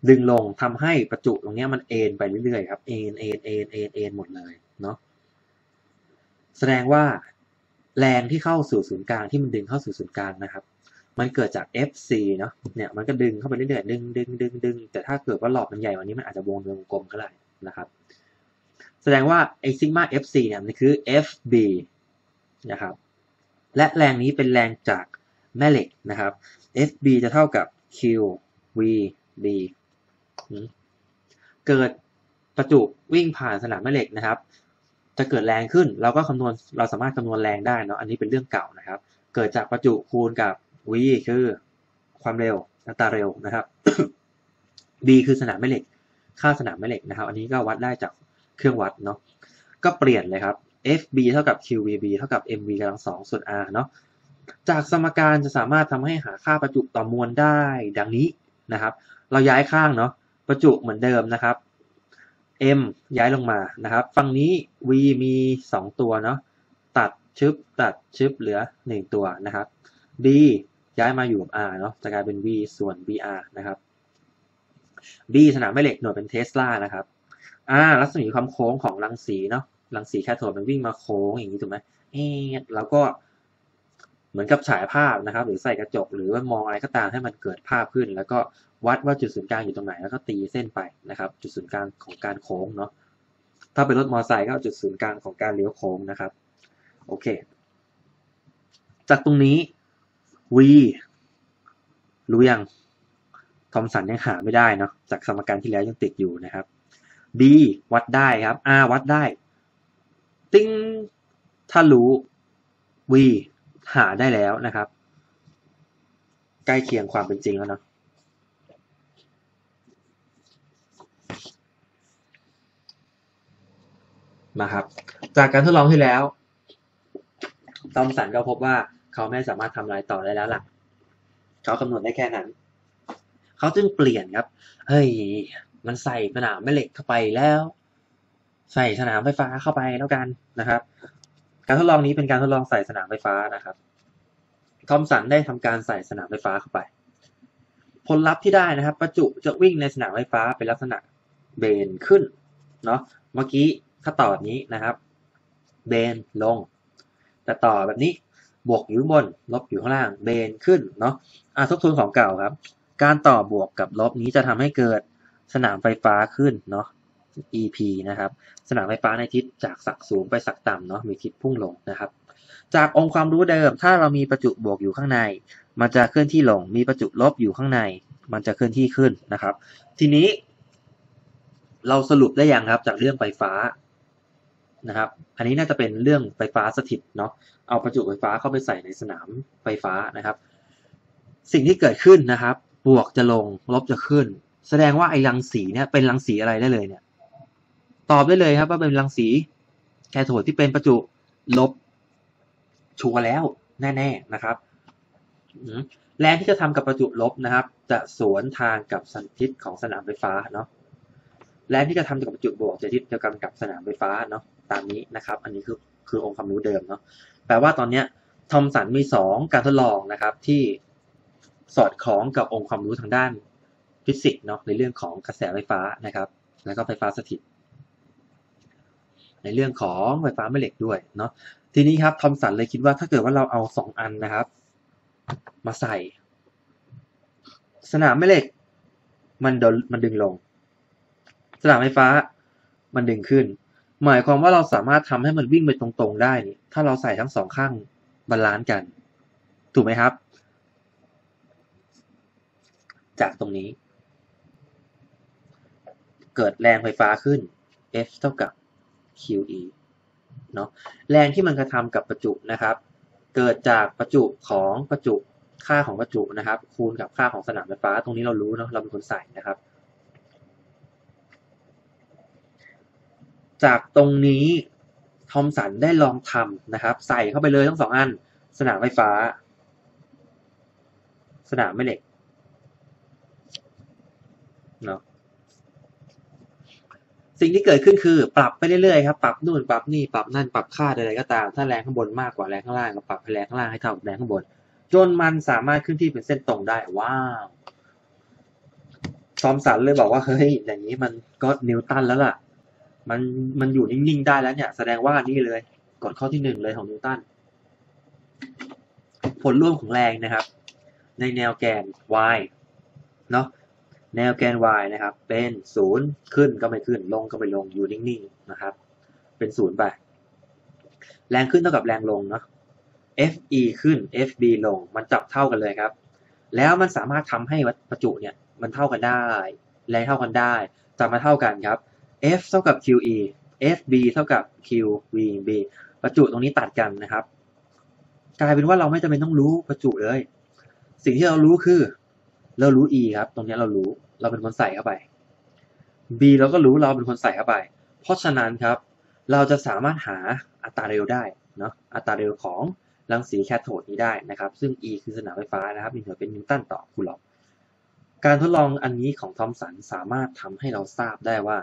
ดึงลงทำให้ประจุตรงนี้มันเอ็นไปเรื่อยๆครับเอ็นเอ็นเอ็นเอ็นเอ็นหมดเลยเนาะแสดงว่าแรงที่เข้าสู่ศูนย์กลางที่มันดึงเข้าสู่ศูนย์กลางนะครับมันเกิดจาก เอฟ ซี เนาะเนี่ยมันก็ดึงเข้าไปเรื่อยๆดึงดึงดึงดึงแต่ถ้าเกิดว่าหลอดมันใหญ่กว่านี้มันอาจจะวงวงกลมก็ได้นะครับแสดงว่าไอซิกมา เอฟ ซี เนี่ยมันคือ เอฟ บี นะครับและแรงนี้เป็นแรงจากแม่เหล็กนะครับ เอฟ บี จะเท่ากับ คิว วี บี เกิดประจุวิ่งผ่านสนามแม่เหล็กนะครับจะเกิดแรงขึ้นเราก็คำนวณเราสามารถคำนวณแรงได้เนาะอันนี้เป็นเรื่องเก่านะครับเกิดจากประจุคูณกับ v คือความเร็วอัตราเร็วนะครับ b คือสนามแม่เหล็กค่าสนามแม่เหล็กนะครับอันนี้ก็วัดได้จากเครื่องวัดเนาะก็เปลี่ยนเลยครับfb เท่ากับ qvb เท่ากับ mv กำลังสองส่วน r เนาะจากสมการจะสามารถทำให้หาค่าประจุต่อมวลได้ดังนี้นะครับเราย้ายข้างเนาะประจุเหมือนเดิมนะครับ m ย้ายลงมานะครับฝั่งนี้ v มีสองตัวเนาะตัดชึบตัดชึบเหลือหนึ่งตัวนะครับ b ย้ายมาอยู่กับ r เนาะจะกลายเป็น v ส่วน br นะครับ b สนามแม่เหล็กหน่วยเป็นเทสลานะครับ r รัศมีความโค้งของรังสีเนาะรังสีแคโทดมันวิ่งมาโค้งอย่างนี้ถูกไหมเอ๊ะแล้วก็เหมือนกับฉายภาพนะครับหรือใส่กระจกหรือว่ามองอะไรก็ตามให้มันเกิดภาพขึ้นแล้วก็วัดว่าจุดศูนย์กลางอยู่ตรงไหนแล้วก็ตีเส้นไปนะครับจุดศูนย์กลางของการโค้งเนาะถ้าเป็นรถมอเตอร์ไซค์ก็จุดศูนย์กลางของการเลี้ยวโค้งนะครับโอเคจากตรงนี้ v รู้ยังทอมสันยังหาไม่ได้เนาะจากสมการที่แล้วยังติดอยู่นะครับ b วัดได้ครับ r วัดได้ติ้งถ้ารู้ v หาได้แล้วนะครับใกล้เคียงความเป็นจริงแล้วเนาะมาครับจากการทดลองที่แล้วทอมสันก็พบว่าเขาไม่สามารถทำลายต่อได้แล้วล่ะเขาคำนวณได้แค่นั้นเขาจึงเปลี่ยนครับเฮ้ยมันใส่สนามแม่เหล็กเข้าไปแล้วใส่สนามไฟฟ้าเข้าไปแล้วกันนะครับการทดลองนี้เป็นการทดลองใส่สนามไฟฟ้านะครับทอมสันได้ทำการใส่สนามไฟฟ้าเข้าไปผลลัพธ์ที่ได้นะครับประจุจะวิ่งในสนามไฟฟ้าเป็นลักษณะเบนขึ้นเนาะเมื่อกี้ถ้าต่อแบบนี้นะครับเบนลงแต่ต่อแบบนี้บวกอยู่บนลบอยู่ข้างล่างเบนขึ้นเนาะอ่ะทบทวนของเก่าครับการต่อบวกกับลบนี้จะทำให้เกิดสนามไฟฟ้าขึ้นเนาะอี พี นะครับสนามไฟฟ้าในทิศจากศักย์สูงไปศักย์ต่ำเนาะมีทิศพุ่งลงนะครับจากองค์ความรู้เดิมถ้าเรามีประจุบวกอยู่ข้างในมันจะเคลื่อนที่ลงมีประจุลบอยู่ข้างในมันจะเคลื่อนที่ขึ้นนะครับทีนี้เราสรุปได้ยังครับจากเรื่องไฟฟ้านะครับอันนี้น่าจะเป็นเรื่องไฟฟ้าสถิตเนาะเอาประจุไฟฟ้าเข้าไปใส่ในสนามไฟฟ้านะครับสิ่งที่เกิดขึ้นนะครับบวกจะลงลบจะขึ้นแสดงว่าไอ้รังสีเนี่ยเป็นรังสีอะไรได้เลยเนี่ยตอบได้เลยครับว่าเป็นรังสีแคโทดที่เป็นประจุลบชัวร์แล้วแน่ๆนะครับแรงที่จะทำกับประจุลบนะครับจะสวนทางกับสันทิศของสนามไฟฟ้าเนาะแรงที่จะทำกับประจุบวกจะทิศเดียวกันกับสนามไฟฟ้าเนาะตามนี้นะครับอันนี้คือคือองค์ความรู้เดิมเนาะแปลว่าตอนเนี้ยทอมสันมีสองการทดลองนะครับที่สอดคล้องกับองค์ความรู้ทางด้านฟิสิกส์เนาะในเรื่องของกระแสไฟฟ้านะครับแล้วก็ไฟฟ้าสถิต ในเรื่องของไฟฟ้าแม่เหล็กด้วยเนาะทีนี้ครับทอมสันเลยคิดว่าถ้าเกิดว่าเราเอาสองอันนะครับมาใส่สนามแม่เหล็กมันดึงมันดึงลงสนามไฟฟ้ามันดึงขึ้นหมายความว่าเราสามารถทำให้มันวิ่งไปตรงๆได้นี่ถ้าเราใส่ทั้งสองข้างบาลานซ์กันถูกไหมครับจากตรงนี้เกิดแรงไฟฟ้าขึ้น F เท่ากับ คิว อี เนาะแรงที่มันกระทำกับประจุนะครับเกิดจากประจุของประจุค่าของประจุนะครับคูณกับค่าของสนามไฟฟ้าตรงนี้เรารู้เนาะเราเป็นคนใส่นะครับจากตรงนี้ทอมสันได้ลองทำนะครับใส่เข้าไปเลยทั้งสองอันสนามไฟฟ้าสนามแม่เหล็กเนาะสิ่งที่เกิดขึ้นคือปรับไปเรื่อยๆครับปรับนู่นปรับนี่ปรับนั่นปรับค่าอะไรก็ตามถ้าแรงข้างบนมากกว่าแรงข้างล่างก็ปรับให้แรงข้างล่างให้เท่ากับแรงข้างบนจนมันสามารถเคลื่อนที่เป็นเส้นตรงได้ว้าวทอมสันเลยบอกว่าเฮ้ยอย่างนี้มันก็นิวตันแล้วล่ะมันมันอยู่นิ่งๆได้แล้วเนี่ยแสดงว่านี่เลยกฎข้อที่หนึ่งเลยของนิวตันผลร่วมของแรงนะครับในแนวแกน y เนาะแนวแกน y นะครับเป็นศูนย์ขึ้นก็ไม่ขึ้นลงก็ไม่ลงอยู่นิ่งๆนะครับเป็นศูนย์ไปแรงขึ้นเท่ากับแรงลงเนาะ Fe ขึ้น Fb ลงมันจับเท่ากันเลยครับแล้วมันสามารถทำให้ประจุเนี่ยมันเท่ากันได้แรงเท่ากันได้จับมาเท่ากันครับ F เท่ากับ คิว อี Fb เท่ากับ คิว วี บี ประจุตรงนี้ตัดกันนะครับกลายเป็นว่าเราไม่จำเป็นต้องรู้ประจุเลยสิ่งที่เรารู้คือเรารู้ e ครับตรงนี้เรารู้เราเป็นคนใส่เข้าไป b เราก็รู้เราเป็นคนใส่เข้าไปเพราะฉะนั้นครับเราจะสามารถหาอัตราเร็วได้เนาะอัตราเร็วของรังสีแคโทดนี้ได้นะครับซึ่ง e คือสนามไฟฟ้านะครับมีเหนือเป็นนิวตันต่อคูลอมบ์การทดลองอันนี้ของทอมสันสามารถทำให้เราทราบได้ว่า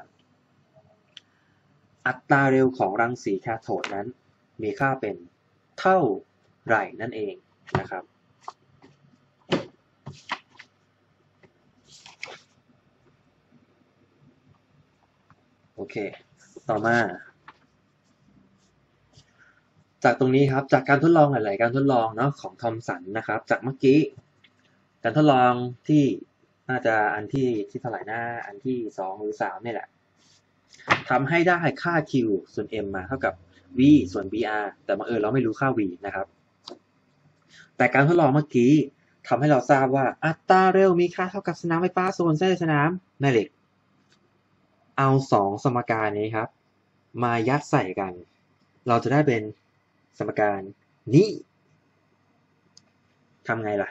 อัตราเร็วของรังสีแคโทดนั้นมีค่าเป็นเท่าไหร่นั่นเองนะครับโอเคต่อมาจากตรงนี้ครับจากการทดลองหลายๆการทดลองเนาะของทอมสันนะครับจากเมื่อกี้การทดลองที่น่าจะอันที่ที่เท่าไหร่หน้าอันที่สองหรือสามนี่แหละทำให้ได้ค่า q ส่วน m มาเท่ากับ v ส่วน br แต่บังเอิญเราไม่รู้ค่า v นะครับแต่การทดลองเมื่อกี้ทำให้เราทราบว่าอัตราเร็วมีค่าเท่ากับสนามไฟฟ้าส่วนเส้นสนามแม่เหล็กเอาสองสมการนี้ครับมายัดใส่กันเราจะได้เป็นสมการนี้ทำไงล่ะ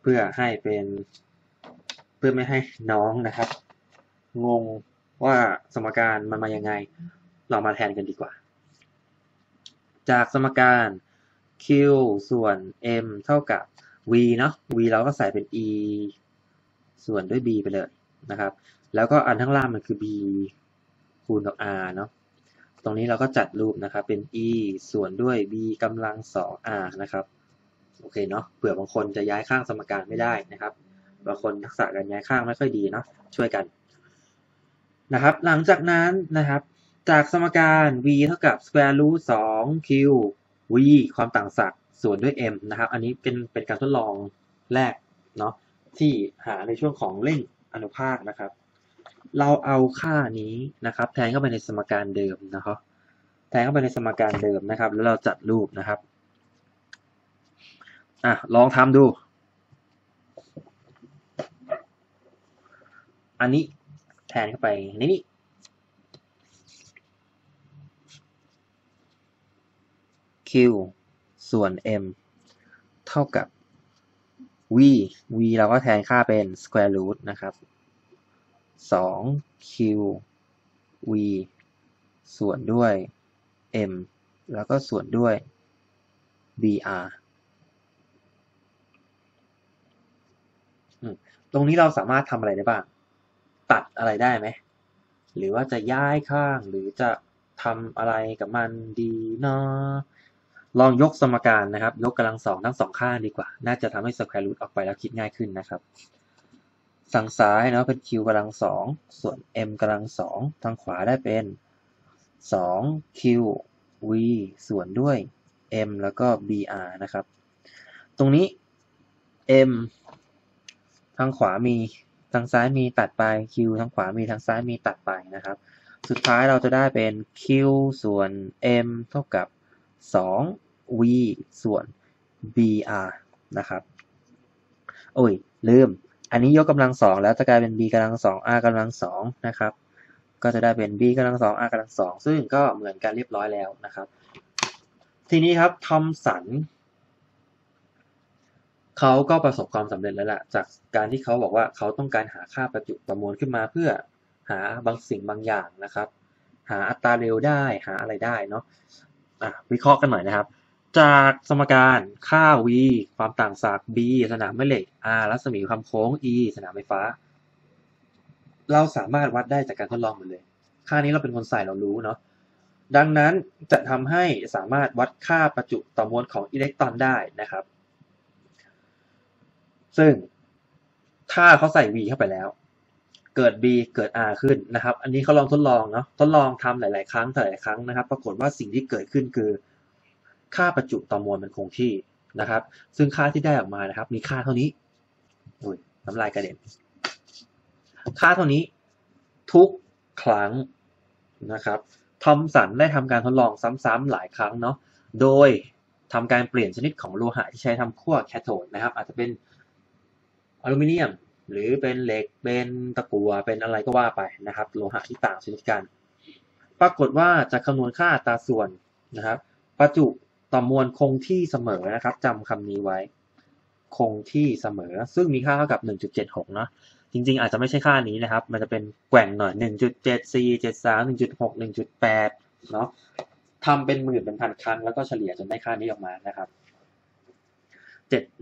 เพื่อให้เป็นเพื่อไม่ให้น้องนะครับงงว่าสมการมันมายังไงเรามาแทนกันดีกว่าจากสมการ q ส่วน m เท่ากับ v เนาะ v เราก็ใส่เป็น e ส่วนด้วย b ไปเลยนะครับแล้วก็อันข้างล่างมันคือ b คูณกับ r เนาะตรงนี้เราก็จัดรูปนะครับเป็น e ส่วนด้วย b กำลัง สอง r นะครับโอเคเนาะเผื่อบางคนจะย้ายข้างสมการไม่ได้นะครับบางคนทักษะการย้ายข้างไม่ค่อยดีเนาะช่วยกันนะครับหลังจากนั้นนะครับจากสมการ v เท่ากับ square root สอง q v ความต่างศักย์ส่วนด้วย m นะครับอันนี้เป็นเป็นการทดลองแรกเนาะที่หาในช่วงของเร่งอนุภาคนะครับเราเอาค่านี้นะครับแทนเข้าไปในสมการเดิมนะครับแทนเข้าไปในสมการเดิมนะครับแล้วเราจัดรูปนะครับอ่ะลองทำดูอันนี้แทนเข้าไปในนี้Q ส่วน M เท่ากับ V V เราก็แทนค่าเป็น square root นะครับสอง q v ส่วนด้วย m แล้วก็ส่วนด้วย br ตรงนี้เราสามารถทำอะไรได้บ้างตัดอะไรได้ไหมหรือว่าจะย้ายข้างหรือจะทำอะไรกับมันดีเนาะลองยกสมการนะครับยกกำลังสองทั้งสองข้างดีกว่าน่าจะทำให้ square root ออกไปแล้วคิดง่ายขึ้นนะครับฝั่งซ้ายเนาะเป็น q กำลังสองส่วน m กำลังสองทางขวาได้เป็น สอง q v ส่วนด้วย m แล้วก็ br นะครับตรงนี้ m ทางขวามีทางซ้ายมีตัดไป q ทางขวามีทางซ้ายมีตัดไปนะครับสุดท้ายเราจะได้เป็น q ส่วน m เท่ากับสอง v ส่วน br นะครับโอ้ยลืมอันนี้ยกกำลังสองแล้วจะกลายเป็น b กำลังสอง r กำลังสองนะครับก็จะได้เป็น b กำลังสอง r กำลังสองซึ่งก็เหมือนกันเรียบร้อยแล้วนะครับทีนี้ครับทอมสันเขาก็ประสบความสำเร็จแล้วล่ะจากการที่เขาบอกว่าเขาต้องการหาค่าประจุประมวลขึ้นมาเพื่อหาบางสิ่งบางอย่างนะครับหาอัตราเร็วได้หาอะไรได้เนาะอ่ะวิเคราะห์กันหน่อยนะครับจากสมการค่า v ความต่างศักย์ b สนามแม่เหล็ก r รัศมีความโค้ง e สนามไฟฟ้าเราสามารถวัดได้จากการทดลองหมดเลยค่านี้เราเป็นคนใส่เรารู้เนาะดังนั้นจะทำให้สามารถวัดค่าประจุต่อมวลของอิเล็กตรอนได้นะครับซึ่งถ้าเขาใส่ v เข้าไปแล้วเกิด b เกิด r ขึ้นนะครับอันนี้เขาลองทดลองเนาะทดลองทำหลายๆครั้งหลายๆครั้งนะครับปรากฏว่าสิ่งที่เกิดขึ้นคือค่าประจุต่อมวลมันคงที่นะครับซึ่งค่าที่ได้ออกมานะครับมีค่าเท่านี้อุ้ยน้ำลายกระเด็นค่าเท่านี้ทุกครั้งนะครับทอมสันได้ทำการทดลองซ้ำๆหลายครั้งเนาะโดยทำการเปลี่ยนชนิดของโลหะที่ใช้ทำขั้วแคโทดนะครับอาจจะเป็นอลูมิเนียมหรือเป็นเหล็กเป็นตะกั่วเป็นอะไรก็ว่าไปนะครับโลหะที่ต่างชนิดกันปรากฏว่าจะคำนวณค่าอัตราส่วนนะครับประจุต่อมวลคงที่เสมอนะครับจำคำนี้ไว้คงที่เสมอซึ่งมีค่าเท่ากับ หนึ่งจุดเจ็ดหก เนาะจริงๆอาจจะไม่ใช่ค่านี้นะครับมันจะเป็นแกว่งหน่อย หนึ่งจุดเจ็ดสี่ เจ็ดสาม หนึ่งจุดหก หนึ่งจุดแปด เนาะทำเป็นหมื่นเป็นพันครั้งแล้วก็เฉลี่ยจนได้ค่านี้ออกมานะครับ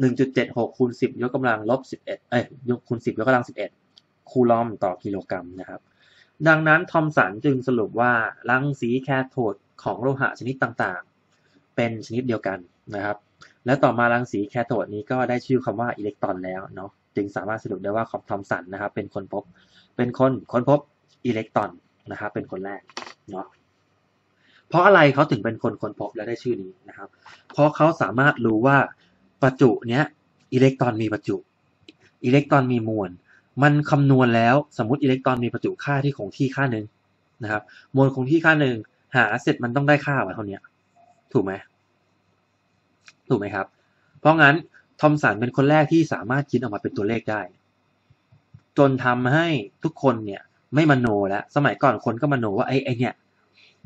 หนึ่งจุดเจ็ดหก คูณ สิบ ยกกำลังลบ สิบเอ็ด เอ้ยคูณ สิบ ยกกำลัง สิบเอ็ด คูลอมต่อกิโลกรัมนะครับดังนั้นทอมสันจึงสรุปว่ารังสีแคโทดของโลหะชนิดต่างๆเป็นชนิดเดียวกันนะครับและต่อมารังสีแคโทดนี้ก็ได้ชื่อคำว่าอิเล็กตรอนแล้วเนาะจึงสามารถสรุปได้ว่าทอมสันนะครับเป็นคนพบเป็นคนค้นพบอิเล็กตรอนนะครับเป็นคนแรกเนาะเพราะอะไรเขาถึงเป็นคนค้นพบและได้ชื่อนี้นะครับเพราะเขาสามารถรู้ว่าประจุเนี้ยอิเล็กตรอนมีประจุอิเล็กตรอนมีมวลมันคำนวณแล้วสมมติอิเล็กตรอนมีประจุค่าที่คงที่ค่าหนึ่งนะครับมวลคงที่ค่าหนึ่งหาเสร็จมันต้องได้ค่ามาเท่านี้ถูกไหมถูกไหมครับเพราะงั้นทอมสันเป็นคนแรกที่สามารถคิดออกมาเป็นตัวเลขได้จนทำให้ทุกคนเนี่ยไม่มโนแล้วสมัยก่อนคนก็มโนว่าไอ้ไอ้เนี่ย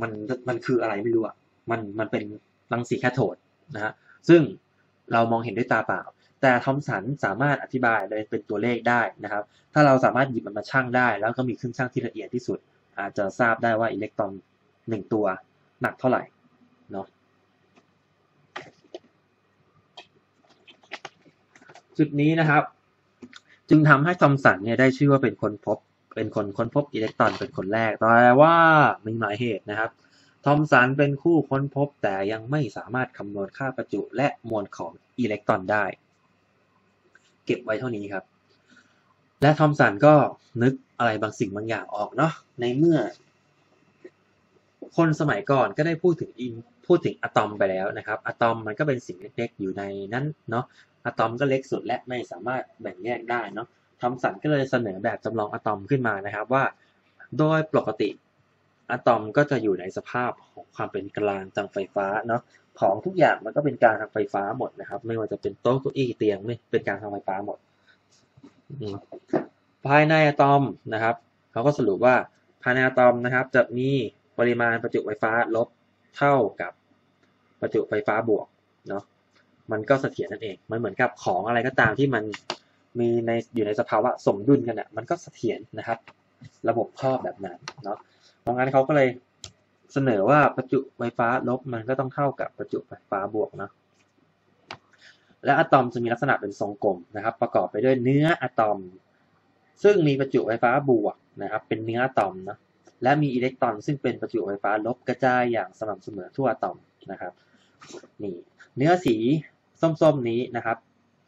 มันมันคืออะไรไม่รู้อ่ะมันมันเป็นรังสีแคโทดนะฮะซึ่งเรามองเห็นด้วยตาเปล่าแต่ทอมสันสามารถอธิบายเลยเป็นตัวเลขได้นะครับถ้าเราสามารถหยิบมันมาชั่งได้แล้วก็มีเครื่องชั่งที่ละเอียดที่สุดอาจจะทราบได้ว่าอิเล็กตรอนหนึ่งตัวหนักเท่าไหร่เนาะจุดนี้นะครับจึงทำให้ทอมสันเนี่ยได้ชื่อว่าเป็นคนพบเป็นคนค้นพบอิเล็กตรอนเป็นคนแรกแต่ว่ามีหลายเหตุนะครับทอมสันเป็นผู้ค้นพบแต่ยังไม่สามารถคำนวณค่าประจุและมวลของอิเล็กตรอนได้เก็บไว้เท่านี้ครับและทอมสันก็นึกอะไรบางสิ่งบางอย่างออกเนาะในเมื่อคนสมัยก่อนก็ได้พูดถึงอินพูดถึงอะตอมไปแล้วนะครับอะตอมมันก็เป็นสิ่งเล็กๆอยู่ในนั้นเนาะอะตอมก็เล็กสุดและไม่สามารถแบ่งแยกได้เนาะทอมสันก็เลยเสนอแบบจำลองอะตอมขึ้นมานะครับว่าโดยปกติอะตอมก็จะอยู่ในสภาพของความเป็นกลางทางไฟฟ้าเนาะของทุกอย่างมันก็เป็นกลางทางไฟฟ้าหมดนะครับไม่ว่าจะเป็นโต๊ะเก้าอี้เตียงไม่เป็นกลางทางไฟฟ้าหมดภายในอะตอมนะครับเขาก็สรุปว่าภายในอะตอมนะครับจะมีปริมาณประจุไฟฟ้าลบเท่ากับประจุไฟฟ้าบวกเนาะมันก็เสถียรนั่นเองมันเหมือนกับของอะไรก็ตามที่มันมีในอยู่ในสภาวะสมดุลกันอ่ะมันก็เสถียรนะครับระบบข้อแบบนั้นเนาะเพราะงั้นเขาก็เลยเสนอว่าประจุไฟฟ้าลบมันก็ต้องเท่ากับประจุไฟฟ้าบวกนะและอะตอมจะมีลักษณะเป็นทรงกลมนะครับประกอบไปด้วยเนื้ออะตอมซึ่งมีประจุไฟฟ้าบวกนะครับเป็นเนื้ออะตอมนะและมีอิเล็กตรอนซึ่งเป็นประจุไฟฟ้าลบกระจายอย่างสม่ำเสมอทั่วอะตอมนะครับนี่เนื้อสีส้มๆนี้นะครับ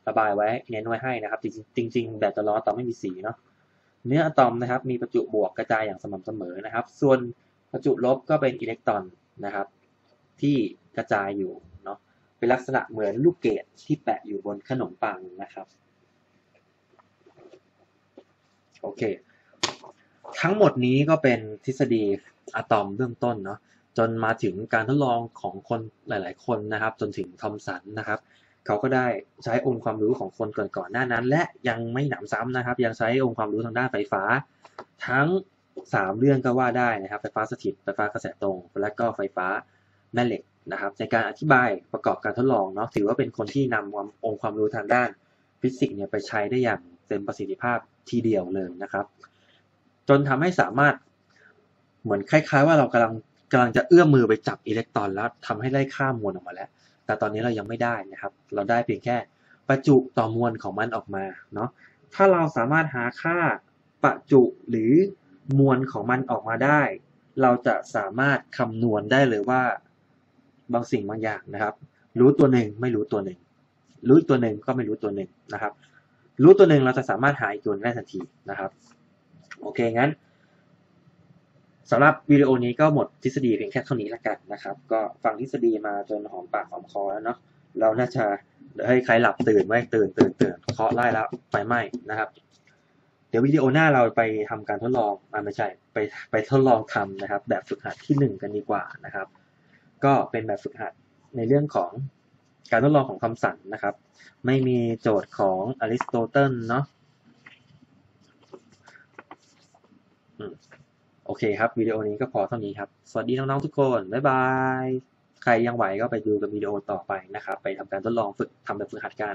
ระบายไว้เน้นไว้ให้นะครับจริงๆแบบจะล้ออะตอมไม่มีสีเนาะเนื้ออะตอมนะครับมีประจุบวกกระจายอย่างสม่ำเสมอนะครับส่วน ประจุลบก็เป็นอิเล็กตรอนนะครับที่กระจายอยู่เนาะเป็นลักษณะเหมือนลูกเกดที่แปะอยู่บนขนมปังนะครับโอเคทั้งหมดนี้ก็เป็นทฤษฎีอะตอมเบื้องต้นเนาะจนมาถึงการทดลองของคนหลายๆคนนะครับจนถึงทอมสันนะครับเขาก็ได้ใช้องค์ความรู้ของคนก่อนๆหน้านั้นและยังไม่หนำซ้ำนะครับยังใช้องค์ความรู้ทางด้านไฟฟ้าทั้งสามเรื่องก็ว่าได้นะครับไฟฟ้าสถิตไฟฟ้ากระแสตรงและก็ไฟฟ้าแม่เหล็กนะครับในการอธิบายประกอบการทดลองเนาะถือว่าเป็นคนที่นำองค์ความรู้ทางด้านฟิสิกส์เนี่ยไปใช้ได้อย่างเต็มประสิทธิภาพทีเดียวเลยนะครับจนทำให้สามารถเหมือนคล้ายๆว่าเรากำลังกำลังจะเอื้อมมือไปจับอิเล็กตรอนแล้วทำให้ได้ค่ามวลออกมาแล้วแต่ตอนนี้เรายังไม่ได้นะครับเราได้เพียงแค่ประจุต่อมวลของมันออกมาเนาะถ้าเราสามารถหาค่าประจุหรือมวลของมันออกมาได้เราจะสามารถคำนวณได้เลยว่าบางสิ่งบางอย่างนะครับรู้ตัวหนึ่งไม่รู้ตัวหนึ่งรู้ตัวหนึ่งก็ไม่รู้ตัวหนึ่งนะครับรู้ตัวหนึ่งเราจะสามารถหาอีกตัวได้ทันทีนะครับโอเคงั้นสำหรับวิดีโอนี้ก็หมดทฤษฎีเพียงแค่เท่านี้ละกันนะครับก็ฟังทฤษฎีมาจนหอมปากหอมคอแล้วเนาะเราน่าจะให้ใครหลับตื่นไว้ตื่นตื่นตื่นเคาะไล่แล้วไฟไหม้นะครับเดี๋ยววิดีโอหน้าเราไปทำการทดลองอ่าไม่ใช่ไปไปทดลองทำนะครับแบบฝึกหัดที่หนึ่งกันดีกว่านะครับก็เป็นแบบฝึกหัดในเรื่องของการทดลองของทอมสันนะครับไม่มีโจทย์ของอริสโตเติลเนาะโอเคครับวิดีโอนี้ก็พอเท่านี้ครับสวัสดีน้องๆทุกคนบ๊ายบายใครยังไหวก็ไปดูกับวิดีโอต่อไปนะครับไปทำการทดลองฝึกทำแบบฝึกหัดกัน